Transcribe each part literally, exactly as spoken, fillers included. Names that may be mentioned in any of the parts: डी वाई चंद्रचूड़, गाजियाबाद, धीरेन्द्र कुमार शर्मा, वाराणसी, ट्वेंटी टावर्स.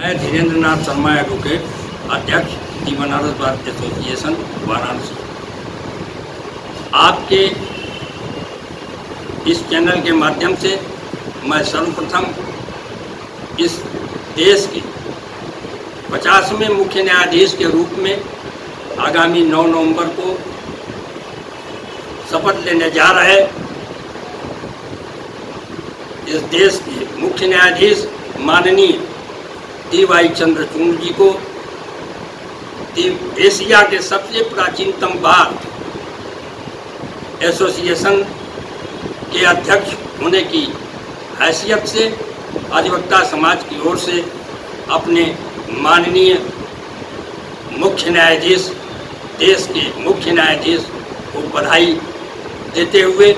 मैं धीरेन्द्र शर्मा एडवोकेट अध्यक्ष the Banaras bar association वाराणसी, आपके इस चैनल के माध्यम से मैं सर्वप्रथम इस देश के पचासवें मुख्य न्यायाधीश के रूप में आगामी नौ नवंबर को शपथ लेने जा रहे इस देश के मुख्य न्यायाधीश माननीय डी वाई चंद्रचूड़ जी को एशिया के सबसे प्राचीनतम बार एसोसिएशन के अध्यक्ष होने की हैसियत से अधिवक्ता समाज की ओर से अपने माननीय मुख्य न्यायाधीश देश के मुख्य न्यायाधीश को बधाई देते हुए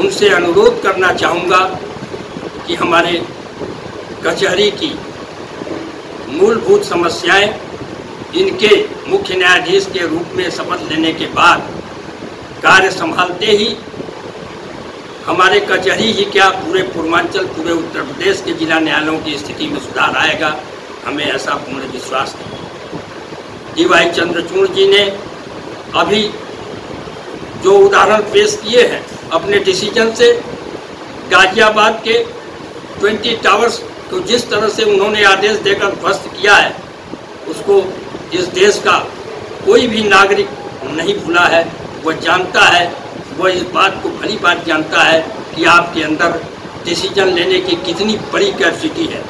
उनसे अनुरोध करना चाहूँगा कि हमारे कचहरी की मूलभूत समस्याएं इनके मुख्य न्यायाधीश के रूप में शपथ लेने के बाद कार्य संभालते ही हमारे कचहरी ही क्या पूरे पूर्वांचल पूरे उत्तर प्रदेश के जिला न्यायालयों की स्थिति में सुधार आएगा, हमें ऐसा पूर्ण विश्वास है। डी वाई चंद्रचूड़ जी ने अभी जो उदाहरण पेश किए हैं अपने डिसीजन से, गाजियाबाद के ट्वेंटी टावर्स को तो जिस तरह से उन्होंने आदेश देकर ध्वस्त किया है उसको इस देश का कोई भी नागरिक नहीं भूला है। वह जानता है, वह इस बात को भली बात जानता है कि आपके अंदर डिसीजन लेने की कितनी बड़ी कैपेसिटी है।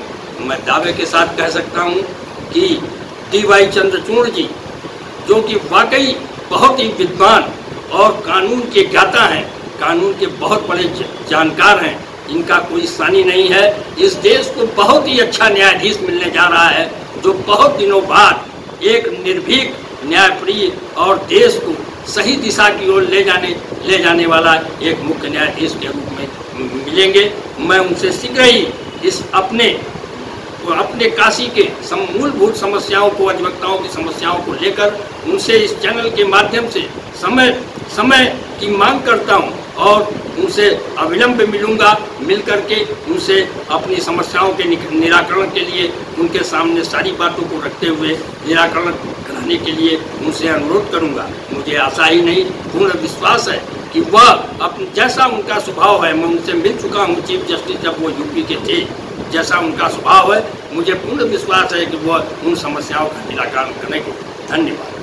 मैं दावे के साथ कह सकता हूं कि डी वाई चंद्रचूड़ जी जो कि वाकई बहुत ही विद्वान और कानून के ज्ञाता हैं, कानून के बहुत बड़े जानकार हैं, इनका कोई सानी नहीं है। इस देश को बहुत ही अच्छा न्यायाधीश मिलने जा रहा है जो बहुत दिनों बाद एक निर्भीक न्यायप्रिय और देश को सही दिशा की ओर ले जाने ले जाने वाला एक मुख्य न्यायाधीश के रूप में मिलेंगे। मैं उनसे शीघ्र ही इस अपने अपने काशी के मूलभूत समस्याओं को अधिवक्ताओं की समस्याओं को लेकर उनसे इस चैनल के माध्यम से समय समय की मांग करता हूँ और उनसे अविलंब मिलूंगा, मिलकर के उनसे अपनी समस्याओं के निराकरण के लिए उनके सामने सारी बातों को रखते हुए निराकरण कराने के लिए उनसे अनुरोध करूंगा। मुझे आशा ही नहीं पूर्ण विश्वास है कि वह अपने जैसा उनका स्वभाव है, मैं उनसे मिल चुका हूँ चीफ जस्टिस जब वो यूपी के थे, जैसा उनका स्वभाव है मुझे पूर्ण विश्वास है कि वह उन समस्याओं का निराकरण करेंगे। धन्यवाद।